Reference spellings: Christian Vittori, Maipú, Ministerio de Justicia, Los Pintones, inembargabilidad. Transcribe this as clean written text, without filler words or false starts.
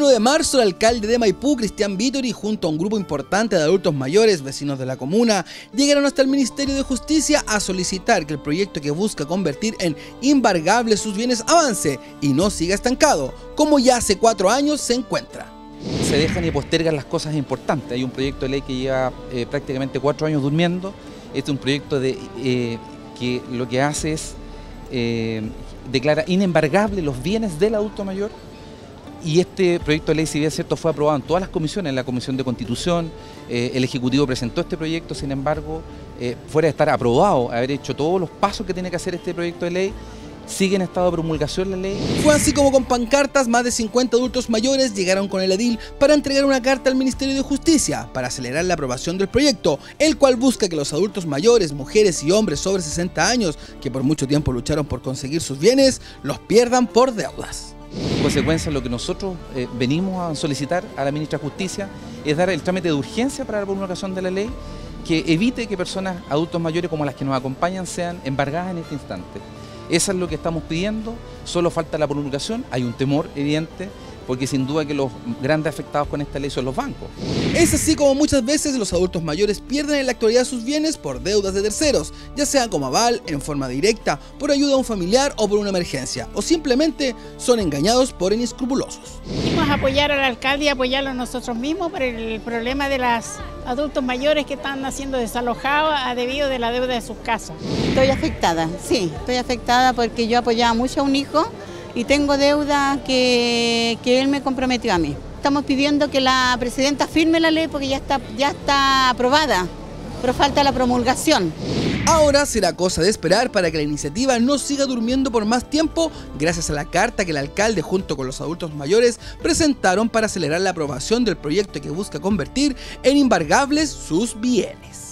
21 de marzo, el alcalde de Maipú, Christian Vittori, junto a un grupo importante de adultos mayores, vecinos de la comuna, llegaron hasta el Ministerio de Justicia a solicitar que el proyecto que busca convertir en embargables sus bienes avance y no siga estancado, como ya hace 4 años se encuentra. Se dejan y postergan las cosas importantes. Hay un proyecto de ley que lleva prácticamente 4 años durmiendo. Este es un proyecto que lo que hace es declara inembargables los bienes del adulto mayor. Y este proyecto de ley, si bien es cierto, fue aprobado en todas las comisiones, en la Comisión de Constitución, el Ejecutivo presentó este proyecto, sin embargo, fuera de estar aprobado, haber hecho todos los pasos que tiene que hacer este proyecto de ley, sigue en estado de promulgación la ley. Fue así como con pancartas más de 50 adultos mayores llegaron con el edil para entregar una carta al Ministerio de Justicia para acelerar la aprobación del proyecto, el cual busca que los adultos mayores, mujeres y hombres sobre 60 años que por mucho tiempo lucharon por conseguir sus bienes, los pierdan por deudas. En consecuencia, lo que nosotros venimos a solicitar a la Ministra de Justicia es dar el trámite de urgencia para la promulgación de la ley que evite que personas, adultos mayores como las que nos acompañan, sean embargadas en este instante. Eso es lo que estamos pidiendo, solo falta la promulgación, hay un temor evidente, porque sin duda que los grandes afectados con esta ley son los bancos. Es así como muchas veces los adultos mayores pierden en la actualidad sus bienes por deudas de terceros, ya sea como aval, en forma directa, por ayuda a un familiar o por una emergencia, o simplemente son engañados por inescrupulosos. Vamos a apoyar al alcalde y apoyarlo nosotros mismos por el problema de los adultos mayores que están siendo desalojados debido de la deuda de sus casas. Estoy afectada, sí, estoy afectada porque yo apoyaba mucho a un hijo y tengo deuda que él me comprometió a mí. Estamos pidiendo que la presidenta firme la ley porque ya está aprobada, pero falta la promulgación. Ahora será cosa de esperar para que la iniciativa no siga durmiendo por más tiempo gracias a la carta que el alcalde junto con los adultos mayores presentaron para acelerar la aprobación del proyecto que busca convertir en embargables sus bienes.